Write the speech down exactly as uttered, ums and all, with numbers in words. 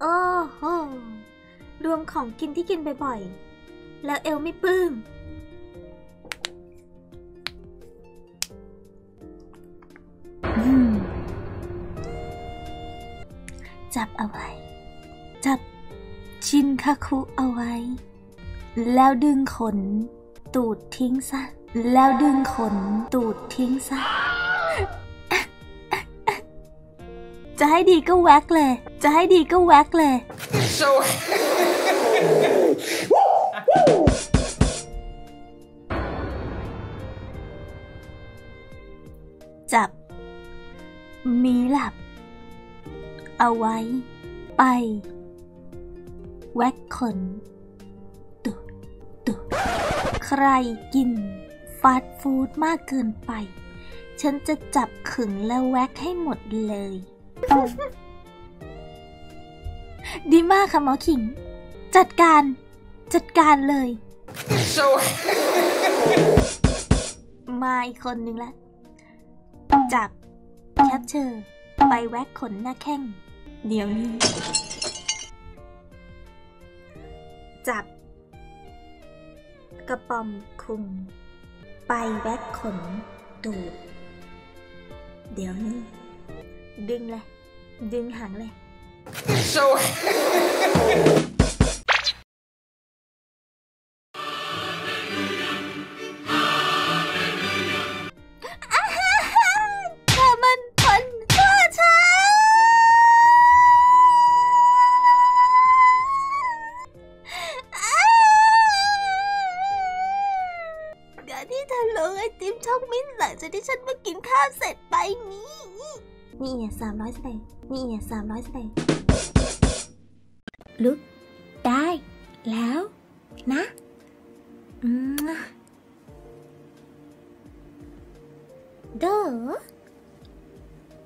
โอ้โหรวมของกินที่กินบ่อยๆแล้วเอลไม่ปลื้มจับเอาไว้จับชินคาคุเอาไว้แล้วดึงขนตูดทิ้งซะแล้วดึงขนตูดทิ้งซะจะให้ดีก็แว็กเลยจะให้ดีก็แว็กเลยจับมีหลับเอาไว้ไปแว็กขนตุตุใครกินฟาสต์ฟู้ดมากเกินไปฉันจะจับขึงแล้วแว็กให้หมดเลยดีมากค่ะหมอขิงจัดการจัดการเลยมาอีกคนนึงละจับแคปเชอร์ไปแว็กขนหน้าแข้งเดี๋ยวนี้จับกระป๋อมคุมไปแว็กขนตูดเดี๋ยวนี้ดึงเลยดึงหางเลยที่เธอลงไอติมช็อกมิ้นหลังจากที่ฉันมากินข้าวเสร็จไปนี้นี่อ่ะสามร้อยสเปย์นี่อ่ะสามร้อยสเปย์ลุกได้แล้วนะเด้อ